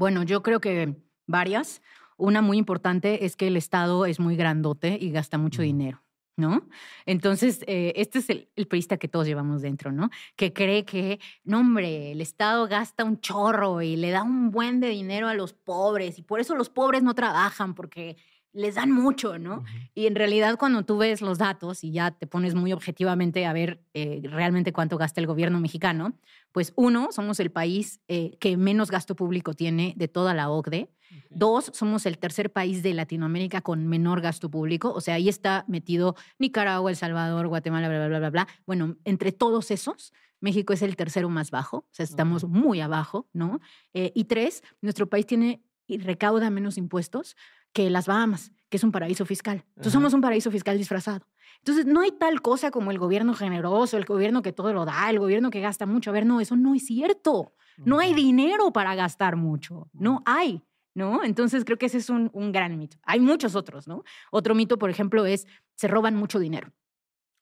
Bueno, yo creo que varias. Una muy importante es que el Estado es muy grandote y gasta mucho dinero, ¿no? Entonces, este es el priista que todos llevamos dentro, ¿no? Que cree que, no hombre, el Estado gasta un chorro y le da un buen de dinero a los pobres y por eso los pobres no trabajan porque les dan mucho, ¿no? Uh-huh. Y en realidad cuando tú ves los datos y ya te pones muy objetivamente a ver realmente cuánto gasta el gobierno mexicano, pues uno, somos el país que menos gasto público tiene de toda la OCDE. Okay. Dos, somos el tercer país de Latinoamérica con menor gasto público. O sea, ahí está metido Nicaragua, El Salvador, Guatemala, bla, bla, bla, bla, bla. Bueno, entre todos esos, México es el tercero más bajo. O sea, estamos muy abajo, ¿no? Y tres, nuestro país tiene y recauda menos impuestos que las Bahamas, que es un paraíso fiscal. Entonces, somos un paraíso fiscal disfrazado. Entonces, no hay tal cosa como el gobierno generoso, el gobierno que todo lo da, el gobierno que gasta mucho. A ver, no, eso no es cierto. No hay dinero para gastar mucho. No hay, ¿no? Entonces, creo que ese es un gran mito. Hay muchos otros, ¿no? Otro mito, por ejemplo, es se roban mucho dinero.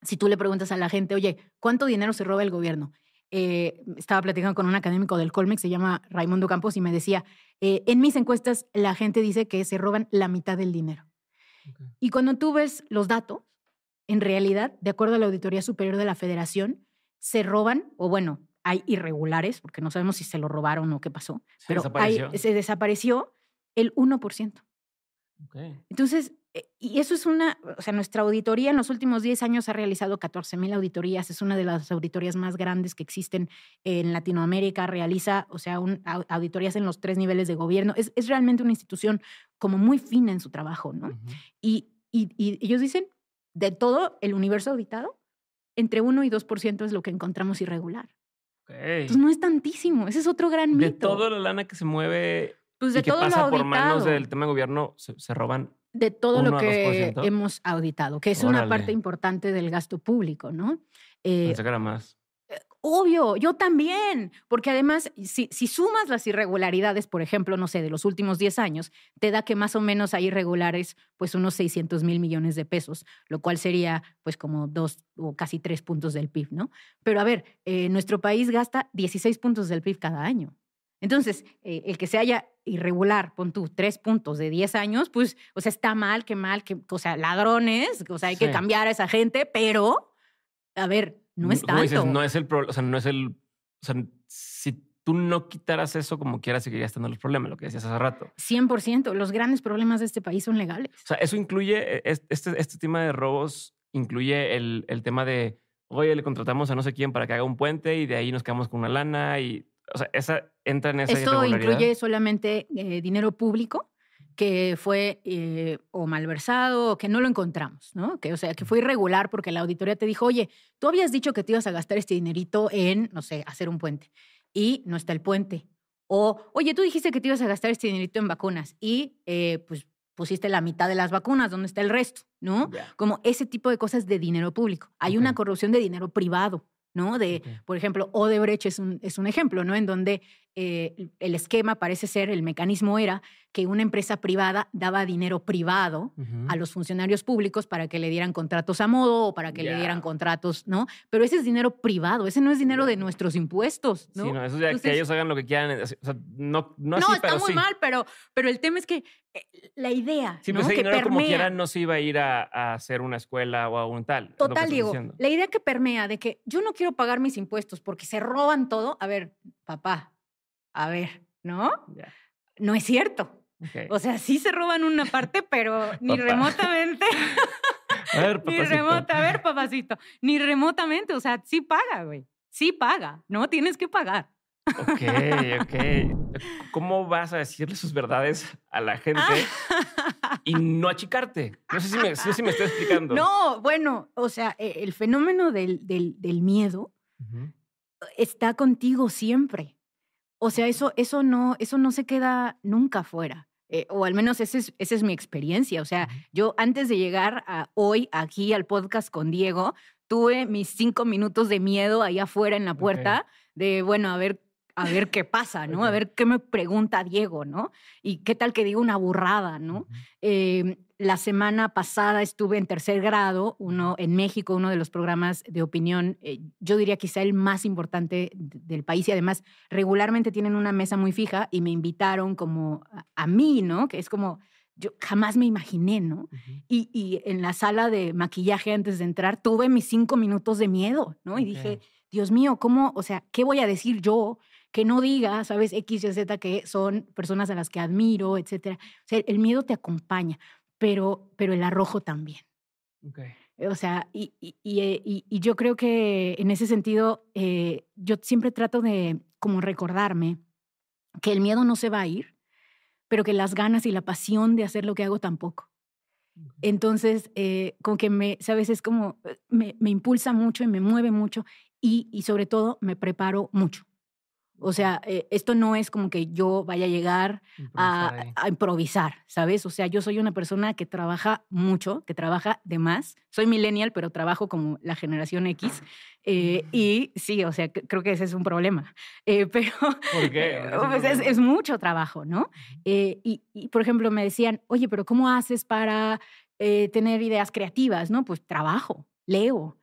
Si tú le preguntas a la gente, oye, ¿cuánto dinero se roba el gobierno? Estaba platicando con un académico del Colmex, se llama Raimundo Campos, y me decía, en mis encuestas la gente dice que se roban la mitad del dinero. Okay. Y cuando tú ves los datos, en realidad, de acuerdo a la Auditoría Superior de la Federación, se roban, o bueno, hay irregulares, porque no sabemos si se lo robaron o qué pasó, pero se desapareció el 1%. Okay. Entonces, y eso es o sea, nuestra auditoría en los últimos 10 años ha realizado 14,000 auditorías, es una de las auditorías más grandes que existen en Latinoamérica, realiza, o sea, auditorías en los 3 niveles de gobierno, es realmente una institución como muy fina en su trabajo, ¿no? Uh-huh. Y ellos dicen, de todo el universo auditado, entre 1 y 2% es lo que encontramos irregular. Okay. Entonces no es tantísimo, ese es otro gran mito. De toda la lana que se mueve, pues de y que todo pasa lo por manos del tema de gobierno, se roban. De todo lo que hemos auditado, que es una parte importante del gasto público, ¿no? Pensé que era más. Obvio, yo también, porque además, si sumas las irregularidades, por ejemplo, no sé, de los últimos 10 años, te da que más o menos hay irregulares, pues unos 600,000 millones de pesos, lo cual sería pues como 2 o casi 3 puntos del PIB, ¿no? Pero a ver, nuestro país gasta 16 puntos del PIB cada año. Entonces, el que se haya irregular, pon tú, 3 puntos de 10 años, pues, o sea, está mal, que, o sea, ladrones, o sea, hay que cambiar a esa gente, pero, a ver, no es tanto. Dices, no es el problema, o sea, o sea, si tú no quitaras eso como quieras, seguirías teniendo los problemas, lo que decías hace rato. 100%, los grandes problemas de este país son legales. O sea, eso incluye, este tema de robos incluye el tema de, oye, le contratamos a no sé quién para que haga un puente y de ahí nos quedamos con una lana y... O sea, esa entra en esa irregularidad. Esto incluye solamente dinero público que fue o malversado o que no lo encontramos, ¿no? Que, o sea, que fue irregular porque la auditoría te dijo, oye, tú habías dicho que te ibas a gastar este dinerito en, no sé, hacer un puente y no está el puente. O, oye, tú dijiste que te ibas a gastar este dinerito en vacunas y pues pusiste la mitad de las vacunas, ¿dónde está el resto? ¿No? Yeah. Como ese tipo de cosas de dinero público. Hay una corrupción de dinero privado, ¿no? De, por ejemplo, Odebrecht es un ejemplo, ¿no? En donde el esquema parece ser, el mecanismo era que una empresa privada daba dinero privado a los funcionarios públicos para que le dieran contratos a modo o para que le dieran contratos, ¿no? Pero ese es dinero privado, ese no es dinero de nuestros impuestos, ¿no? Sí, no, eso ya entonces, que ellos hagan lo que quieran, o sea, no así, está pero muy mal, pero el tema es que la idea, sí, pues ¿no? que permea... como quieran no se iba a ir a hacer una escuela o a un tal. Total, Diego, la idea que permea de que yo no quiero pagar mis impuestos porque se roban todo. A ver, papá, a ver, ¿no? Yeah. No es cierto. Okay. O sea, sí se roban una parte, pero ni remotamente. A ver, papacito. Ni remotamente. O sea, sí paga, güey. Sí paga. No tienes que pagar. Ok. ¿Cómo vas a decirle sus verdades a la gente y no achicarte? No sé si me estoy explicando. No, bueno, o sea, el fenómeno del miedo está contigo siempre. O sea, eso no se queda nunca fuera. O al menos esa es mi experiencia. O sea, yo antes de llegar hoy aquí al podcast con Diego, tuve mis 5 minutos de miedo ahí afuera en la puerta de, bueno, a ver, a ver qué pasa, ¿no? A ver qué me pregunta Diego, ¿no? Y qué tal que diga una burrada, ¿no? La semana pasada estuve en tercer grado, en México, uno de los programas de opinión, yo diría quizá el más importante del país, y además regularmente tienen una mesa muy fija y me invitaron como a mí, ¿no? Que es como, yo jamás me imaginé, ¿no? Y en la sala de maquillaje antes de entrar tuve mis 5 minutos de miedo, ¿no? Y dije, Dios mío, ¿cómo? O sea, ¿qué voy a decir yo que no diga, sabes, X y Z, que son personas a las que admiro, etcétera? O sea, el miedo te acompaña. Pero el arrojo también. Okay. O sea, y yo creo que en ese sentido, yo siempre trato de como recordarme que el miedo no se va a ir, pero que las ganas y la pasión de hacer lo que hago tampoco. Okay. Entonces, como que sabes, es como, me impulsa mucho y me mueve mucho y sobre todo me preparo mucho. O sea, esto no es como que yo vaya a llegar a improvisar, ¿sabes? O sea, yo soy una persona que trabaja mucho, que trabaja de más. Soy millennial, pero trabajo como la generación X. Y sí, o sea, creo que ese es un problema. Pero ¿por qué? Pues es mucho trabajo, ¿no? Y, por ejemplo, me decían, oye, pero ¿cómo haces para tener ideas creativas? ¿No? Pues trabajo, leo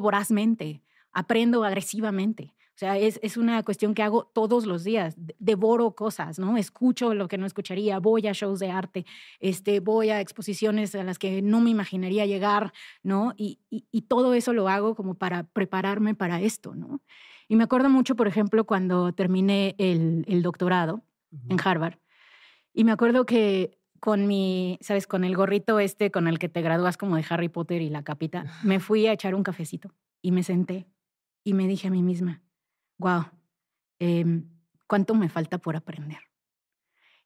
vorazmente, aprendo agresivamente. O sea, es una cuestión que hago todos los días. Devoro cosas, ¿no? Escucho lo que no escucharía, voy a shows de arte, voy a exposiciones a las que no me imaginaría llegar, ¿no? Y todo eso lo hago como para prepararme para esto, ¿no? Y me acuerdo mucho, por ejemplo, cuando terminé el doctorado en Harvard. Y me acuerdo que con ¿sabes? Con el gorrito con el que te gradúas como de Harry Potter y la capita, me fui a echar un cafecito y me senté y me dije a mí misma, wow, ¿cuánto me falta por aprender?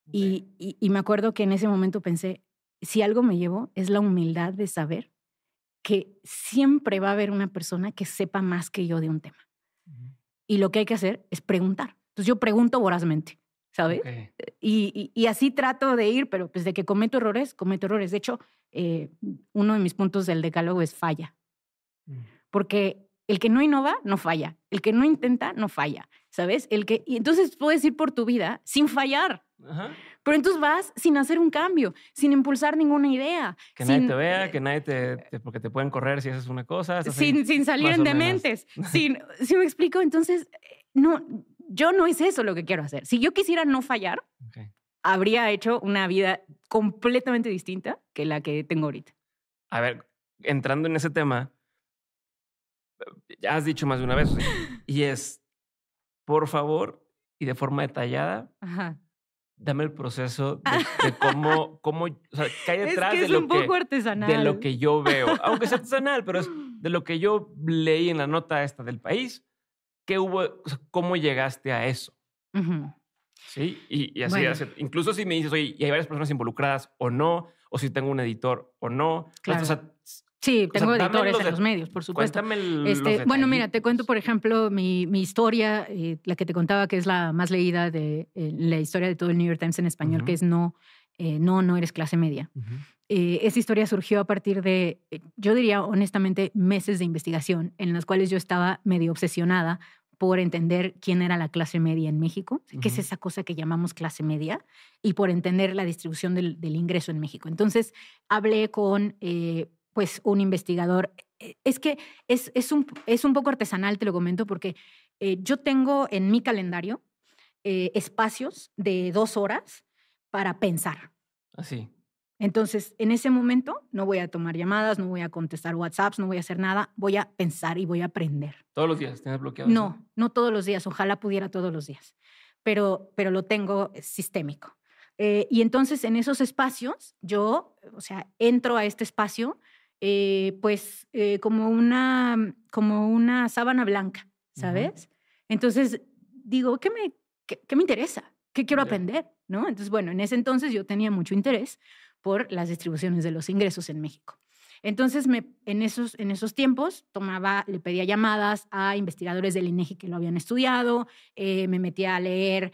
Okay. Y me acuerdo que en ese momento pensé, si algo me llevo es la humildad de saber que siempre va a haber una persona que sepa más que yo de un tema. Y lo que hay que hacer es preguntar. Entonces yo pregunto vorazmente, ¿sabes? Okay. Y así trato de ir, pero desde que cometo errores, cometo errores. De hecho, uno de mis puntos del decálogo es falla. Porque el que no innova, no falla. El que no intenta, no falla. ¿Sabes? Y entonces puedes ir por tu vida sin fallar. Ajá. Pero entonces vas sin hacer un cambio, sin impulsar ninguna idea. Que nadie te vea, que nadie porque te pueden correr si haces una cosa. Sin salir en dementes. ¿Sí me explico? Entonces, no, yo no es eso lo que quiero hacer. Si yo quisiera no fallar, habría hecho una vida completamente distinta que la que tengo ahorita. A ver, entrando en ese tema, ya has dicho más de una vez, y es, por favor, y de forma detallada, dame el proceso de cómo, o sea, que hay detrás es un poco artesanal. De lo que yo veo, aunque es artesanal, pero es de lo que yo leí en la nota esta del país, qué hubo, o sea, cómo llegaste a eso. Sí, y así, bueno. Incluso si me dices, oye, y hay varias personas involucradas o no, o si tengo un editor o no, claro. Sí, tengo editores en los medios, por supuesto. Bueno, mira, te cuento, por ejemplo, mi historia, la que te contaba que es la más leída de la historia de todo el New York Times en español, que es no eres clase media. Esa historia surgió a partir de, yo diría honestamente, meses de investigación en las cuales yo estaba medio obsesionada por entender quién era la clase media en México, qué es esa cosa que llamamos clase media, y por entender la distribución del ingreso en México. Entonces, hablé con pues un investigador. Es que es un poco artesanal, te lo comento, porque yo tengo en mi calendario espacios de 2 horas para pensar. Así. Entonces, en ese momento no voy a tomar llamadas, no voy a contestar WhatsApps, no voy a hacer nada, voy a pensar y voy a aprender. ¿Todos los días tienes bloqueado? No todos los días, ojalá pudiera todos los días, pero lo tengo sistémico. Y entonces en esos espacios yo, o sea, entro a este espacio como una sábana blanca, ¿sabes? Entonces digo, ¿qué me interesa? ¿Qué quiero aprender? ¿No? Entonces, bueno, en ese entonces yo tenía mucho interés por las distribuciones de los ingresos en México. Entonces, en esos tiempos le pedía llamadas a investigadores del INEGI que lo habían estudiado, me metía a leer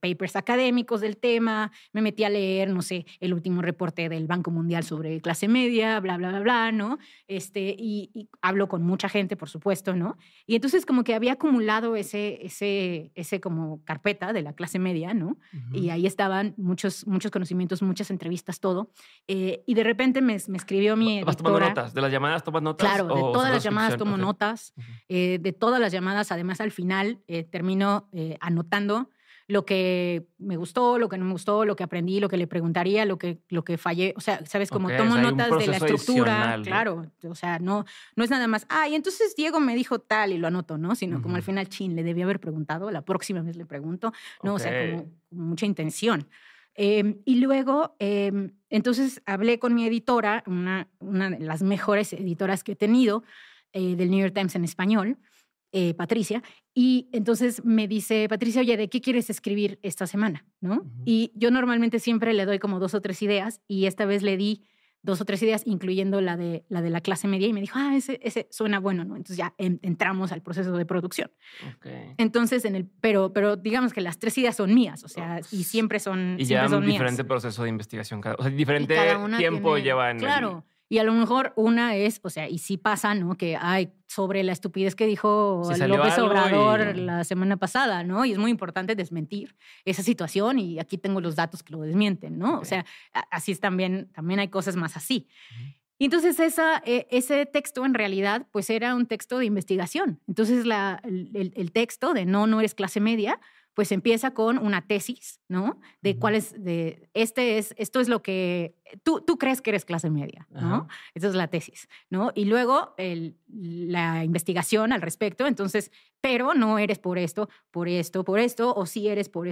papers académicos del tema, me metía a leer, no sé, el último reporte del Banco Mundial sobre clase media, bla, bla, bla, bla, ¿no? Y hablo con mucha gente, por supuesto, ¿no? Y entonces como que había acumulado ese como carpeta de la clase media, ¿no? Uh-huh. Y ahí estaban muchos conocimientos, muchas entrevistas, todo. Y de repente me escribió mi editora. ¿Vas tomando notas? ¿De las llamadas tomas notas? Claro, de todas las llamadas tomo notas. Uh-huh. De todas las llamadas, además al final termino anotando lo que me gustó, lo que no me gustó, lo que aprendí, lo que le preguntaría, lo que fallé. O sea, ¿sabes? Como tomo notas de la estructura. Claro. O sea, no es nada más, y entonces Diego me dijo tal y lo anoto, ¿no? Sino como al final, chin, le debí haber preguntado, la próxima vez le pregunto. No, o sea, como mucha intención. Y luego, entonces hablé con mi editora, una de las mejores editoras que he tenido del New York Times en español, Patricia, y entonces me dice, Patricia, oye, ¿de qué quieres escribir esta semana? ¿No? Uh-huh. Y yo normalmente siempre le doy como 2 o 3 ideas, y esta vez le di 2 o 3 ideas, incluyendo la de la clase media, y me dijo, ese suena bueno, ¿no? Entonces ya entramos al proceso de producción. Okay. Entonces, pero digamos que las 3 ideas son mías, o sea, y siempre son mías. Y ya un diferente proceso de investigación, o sea, diferente tiempo lleva en... Claro. Y a lo mejor una es, o sea, y sí pasa, ¿no? Que hay sobre la estupidez que dijo López Obrador la semana pasada, ¿no? Y es muy importante desmentir esa situación, y aquí tengo los datos que lo desmienten, ¿no? Okay. O sea, así es también hay cosas más así. Uh-huh. Y entonces ese texto en realidad pues era un texto de investigación. Entonces el texto de no eres clase media pues empieza con una tesis, ¿no? De uh-huh. Esto es lo que tú crees que eres clase media, ¿no? Uh-huh. Esa es la tesis, ¿no? Y luego la investigación al respecto, entonces, pero no eres por esto, o sí eres por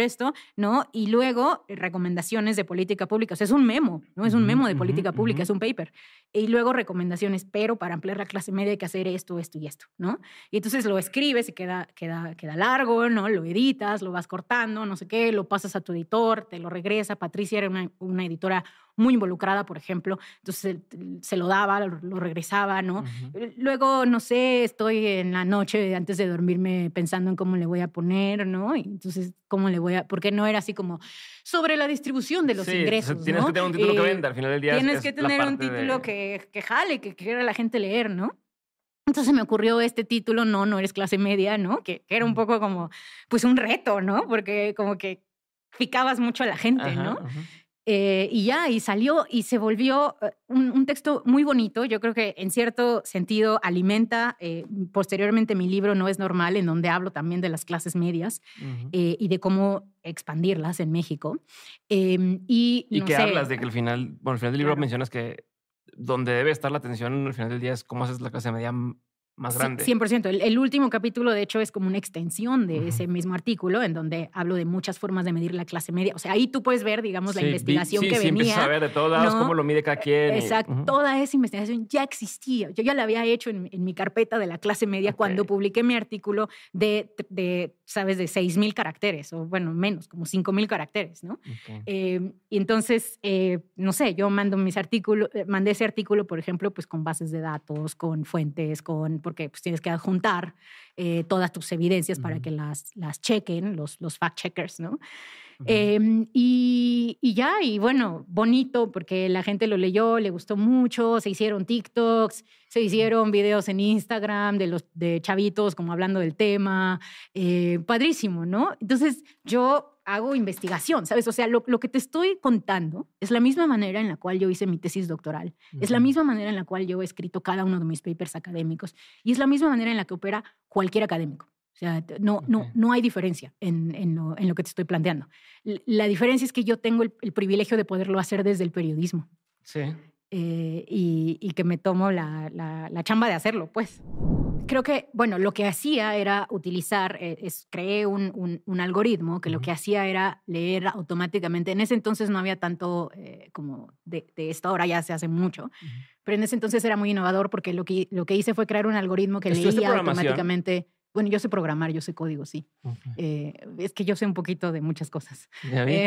esto, ¿no? Y luego recomendaciones de política pública, o sea, es un memo, ¿no? Es un memo de política uh-huh. pública, es un paper. Y luego recomendaciones, pero para ampliar la clase media hay que hacer esto, esto y esto, ¿no? Y entonces lo escribes y queda largo, ¿no? Lo editas, lo vas cortando, no sé qué, lo pasas a tu editor, te lo regresa. Patricia era una editora muy involucrada, por ejemplo, entonces se lo daba, lo regresaba, ¿no? Uh-huh. Luego, no sé, estoy en la noche antes de dormirme pensando en cómo le voy a poner, ¿no? Y entonces, porque no era así como sobre la distribución de los ingresos, tienes, ¿no? que tener un título que venda, al final del día tienes que tener un título que jale, que quiera la gente leer, ¿no? Entonces me ocurrió este título, no eres clase media, ¿no? Que era un poco como, pues un reto, ¿no? Porque como que picabas mucho a la gente, ajá, ¿no? Ajá. Y salió y se volvió un texto muy bonito. Yo creo que en cierto sentido alimenta posteriormente mi libro No es normal, en donde hablo también de las clases medias uh-huh. Y de cómo expandirlas en México. Y no que sé, hablas de que al final del libro claro. mencionas que donde debe estar la atención al final del día es cómo haces la clase media más grande. 100%. El último capítulo, de hecho, es como una extensión de uh-huh. ese mismo artículo en donde hablo de muchas formas de medir la clase media. O sea, ahí tú puedes ver, digamos, la investigación que venía. Sí, empiezas a ver de todos lados, ¿no? Cómo lo mide cada quien. Exacto. Uh-huh. Toda esa investigación ya existía. Yo ya la había hecho en mi carpeta de la clase media okay. cuando publiqué mi artículo de 6,000 caracteres, o bueno, menos, como 5,000 caracteres, ¿no? Okay. Y entonces, no sé, yo mandé ese artículo, por ejemplo, pues con bases de datos, con fuentes, porque pues, tienes que adjuntar todas tus evidencias uh-huh. para que las chequen los fact-checkers, ¿no? Uh-huh. Y bueno, bonito, porque la gente lo leyó, le gustó mucho, se hicieron TikToks, se hicieron videos en Instagram de chavitos como hablando del tema, padrísimo, ¿no? Entonces yo hago investigación, ¿sabes? O sea, lo que te estoy contando es la misma manera en la cual yo hice mi tesis doctoral, uh-huh. es la misma manera en la cual yo he escrito cada uno de mis papers académicos y es la misma manera en la que opera cualquier académico. O sea, no hay diferencia en lo que te estoy planteando. La diferencia es que yo tengo el privilegio de poderlo hacer desde el periodismo. Sí. Y que me tomo la chamba de hacerlo, pues. Creo que, bueno, lo que hacía era utilizar, creé un algoritmo que uh-huh. lo que hacía era leer automáticamente. En ese entonces no había tanto como de esto, ahora ya se hace mucho, uh-huh. pero en ese entonces era muy innovador porque lo que hice fue crear un algoritmo que leía automáticamente. Bueno, yo sé programar, yo sé código, sí. Okay. Es que yo sé un poquito de muchas cosas. Ya vi.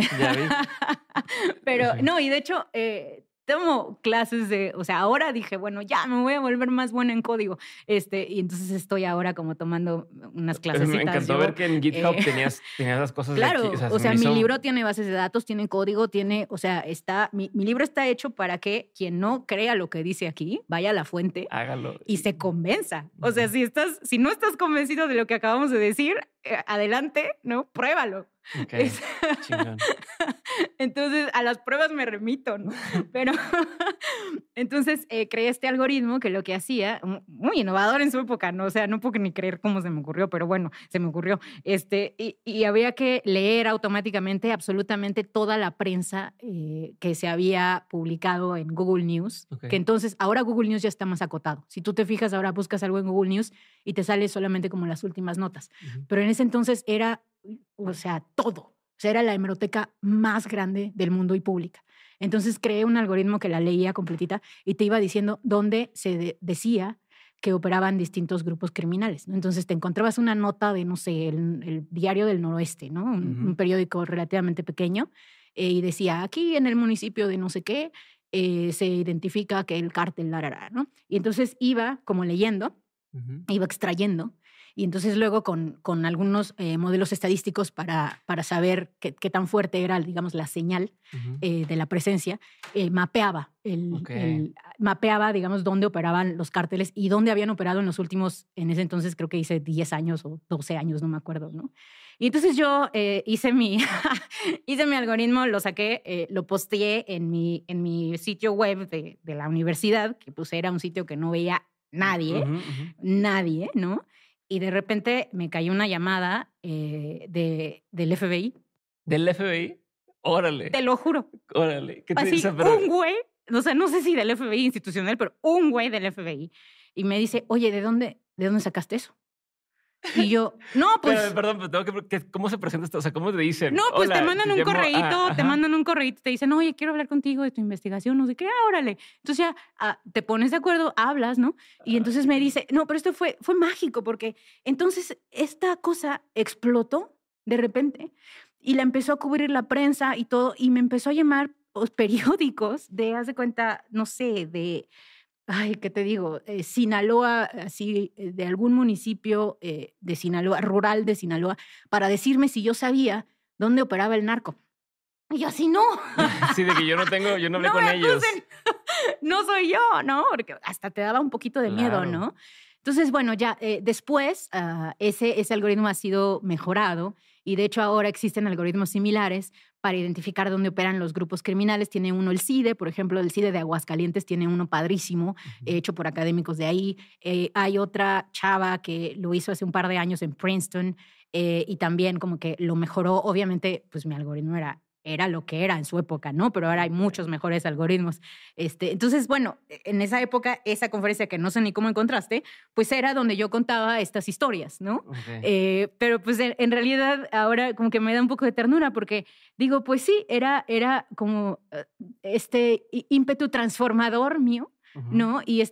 Pero no, y de hecho... tomo clases de, o sea, ahora dije, bueno, ya me voy a volver más buena en código. Y entonces estoy ahora como tomando unas clasecitas. Me encantó ver que en GitHub tenías las cosas. Claro, de aquí, o sea mi libro tiene bases de datos, tiene código, tiene, o sea, está, mi libro está hecho para que quien no crea lo que dice aquí, vaya a la fuente, hágalo y se convenza. O sea, si no estás convencido de lo que acabamos de decir, adelante, ¿no? Pruébalo. Okay. Chingón. Entonces, a las pruebas me remito, ¿no? Pero entonces creé este algoritmo que lo que hacía, muy innovador en su época, ¿no? O sea, no puedo ni creer cómo se me ocurrió, pero bueno, se me ocurrió. Y había que leer automáticamente absolutamente toda la prensa que se había publicado en Google News. Okay. Que entonces, ahora Google News ya está más acotado. Si tú te fijas, ahora buscas algo en Google News y te sale solamente como las últimas notas. Uh-huh. Pero en ese entonces era... O sea, todo. O sea, era la hemeroteca más grande del mundo y pública. Entonces creé un algoritmo que la leía completita y te iba diciendo dónde se decía que operaban distintos grupos criminales, ¿no? Entonces te encontrabas una nota de, no sé, el Diario del Noroeste, ¿no? Un periódico relativamente pequeño, y decía, aquí en el municipio de no sé qué, se identifica que el cártel, ¿no? Y entonces iba como leyendo, iba extrayendo. Y entonces luego con algunos modelos estadísticos para saber qué tan fuerte era, digamos, la señal de la presencia, mapeaba, mapeaba, digamos, dónde operaban los cárteles y dónde habían operado en los últimos, en ese entonces creo que hice 10 años o 12 años, no me acuerdo, ¿no? Y entonces yo hice mi algoritmo, lo saqué, lo posteé en mi sitio web de la universidad, que pues era un sitio que no veía nadie, nadie, ¿no? Y de repente me cayó una llamada del FBI. ¿Del FBI? Órale. Te lo juro. Órale. ¿Qué te dice? Un güey, o sea, no sé si del FBI institucional, pero un güey del FBI. Y me dice, oye, ¿de dónde sacaste eso? Y yo, no, pues... Pero, perdón, pero tengo que... ¿Cómo se presenta esto? O sea, ¿cómo te dicen? No, pues hola, te mandan un correíto, te dicen, oye, quiero hablar contigo de tu investigación, no sé qué, órale. Entonces ya te pones de acuerdo, hablas, ¿no? Y entonces me dice, no, pero esto fue mágico, porque entonces esta cosa explotó de repente y la empezó a cubrir la prensa y todo, y me empezó a llamar los periódicos de, haz de cuenta, no sé, de... Ay, ¿qué te digo? Sinaloa, así, de algún municipio de Sinaloa, rural de Sinaloa, para decirme si yo sabía dónde operaba el narco. Y yo así, no. Sí, de que yo no hablé con ellos. No soy yo, ¿no? Porque hasta te daba un poquito de miedo, ¿no? Entonces, bueno, ya después ese algoritmo ha sido mejorado y de hecho ahora existen algoritmos similares para identificar dónde operan los grupos criminales. Tiene uno el CIDE, por ejemplo, el CIDE de Aguascalientes tiene uno padrísimo, hecho por académicos de ahí. Hay otra chava que lo hizo hace un par de años en Princeton y también como que lo mejoró. Obviamente, pues mi algoritmo era lo que era en su época, ¿no? Pero ahora hay muchos mejores algoritmos. Entonces, bueno, en esa época, esa conferencia que no sé ni cómo encontraste, pues era donde yo contaba estas historias, ¿no? Okay. Pero pues en realidad ahora como que me da un poco de ternura porque digo, pues sí, era como este ímpetu transformador mío, ¿no? Y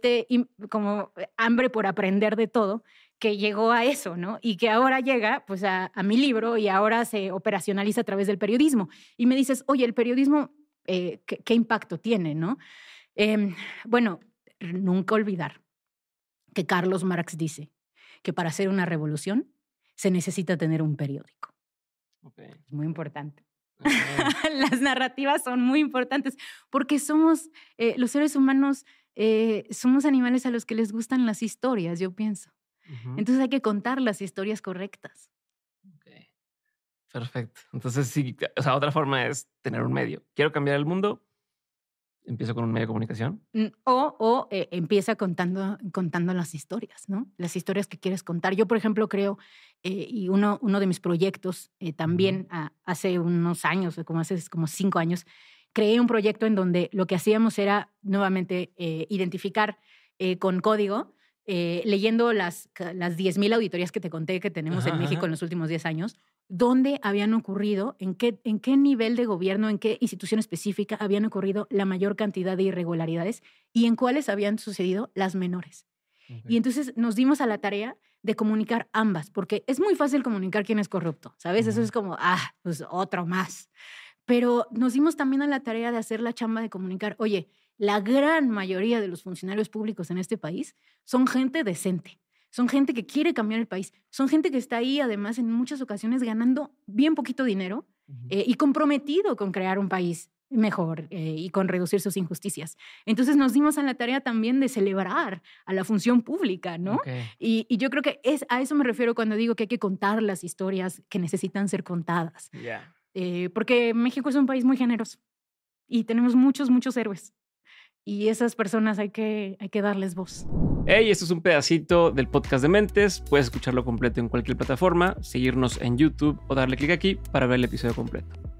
como hambre por aprender de todo, que llegó a eso, ¿no? Y que ahora llega pues a mi libro y ahora se operacionaliza a través del periodismo. Y me dices, oye, el periodismo, ¿qué impacto tiene, no? Bueno, nunca olvidar que Carlos Marx dice que para hacer una revolución se necesita tener un periódico. Okay. Muy importante. Okay. Las narrativas son muy importantes porque somos, los seres humanos, somos animales a los que les gustan las historias, yo pienso. Entonces hay que contar las historias correctas. Okay. Perfecto. Entonces sí, o sea, otra forma es tener un medio. Quiero cambiar el mundo, empiezo con un medio de comunicación. O empieza contando las historias, ¿no? Las historias que quieres contar. Yo, por ejemplo, creo, y uno de mis proyectos también hace unos años, hace como 5 años, creé un proyecto en donde lo que hacíamos era nuevamente identificar con código, leyendo las 10,000 auditorías que te conté que tenemos en México en los últimos 10 años, dónde habían ocurrido, en qué nivel de gobierno, en qué institución específica habían ocurrido la mayor cantidad de irregularidades y en cuáles habían sucedido las menores. Okay. Y entonces nos dimos a la tarea de comunicar ambas, porque es muy fácil comunicar quién es corrupto, ¿sabes? Eso es como, pues otro más. Pero nos dimos también a la tarea de hacer la chamba de comunicar, oye, la gran mayoría de los funcionarios públicos en este país son gente decente, son gente que quiere cambiar el país, son gente que está ahí además en muchas ocasiones ganando bien poquito dinero y comprometido con crear un país mejor y con reducir sus injusticias. Entonces nos dimos a la tarea también de celebrar a la función pública, ¿no? Okay. Y yo creo que a eso me refiero cuando digo que hay que contar las historias que necesitan ser contadas. Yeah. Porque México es un país muy generoso y tenemos muchos, muchos héroes. Y esas personas hay que darles voz. Hey, esto es un pedacito del podcast de Mentes. Puedes escucharlo completo en cualquier plataforma, seguirnos en YouTube o darle clic aquí para ver el episodio completo.